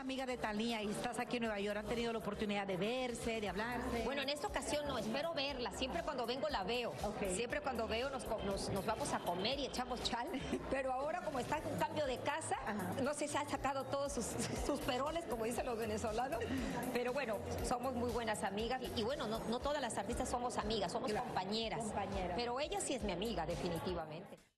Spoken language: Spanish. amiga de Thalía y estás aquí en Nueva York, ¿han tenido la oportunidad de verse, de hablarse? Bueno, en esta ocasión no, espero verla. Siempre cuando vengo la veo. Okay. Siempre cuando veo nos vamos a comer y echamos chal. Pero ahora, como está en un cambio de casa, ajá, no sé si ha sacado todos sus peroles, como dicen los venezolanos. Pero bueno, somos muy buenas amigas. Y bueno, no todas las artistas somos amigas, somos claro, compañeras. Pero ella sí es mi amiga, definitivamente.